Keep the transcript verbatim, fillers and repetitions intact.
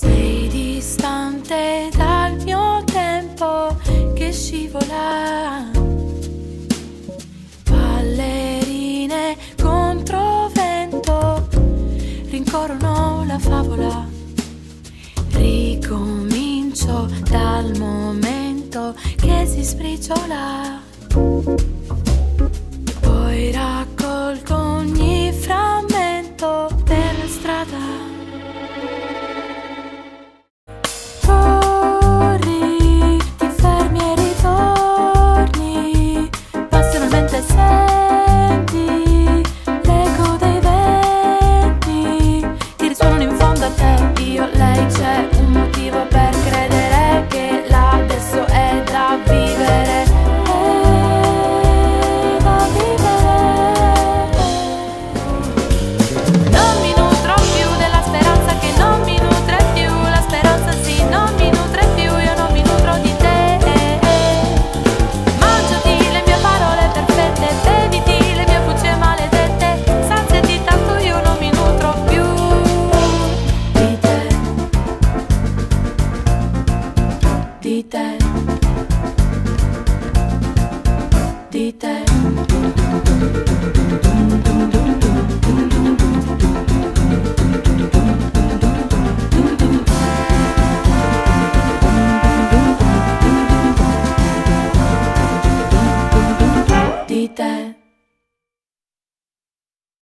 Sei distante dal mio tempo che scivola, ballerine controvento rincorrono la favola. Ricomincio dal momento che si sbriciola, poi racconto